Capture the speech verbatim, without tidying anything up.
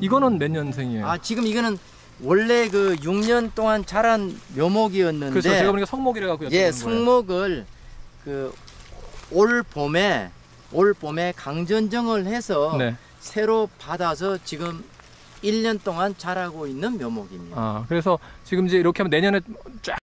이거는 몇 년생이에요? 아 지금 이거는 원래 그 육 년 동안 자란 묘목이었는데 그래서 제가 보니까 성목이라 갖고 예, 성목을 그 올 봄에 올 봄에 강전정을 해서 네. 새로 받아서 지금 일 년 동안 자라고 있는 묘목입니다. 아, 그래서 지금 이제 이렇게 하면 내년에 쫙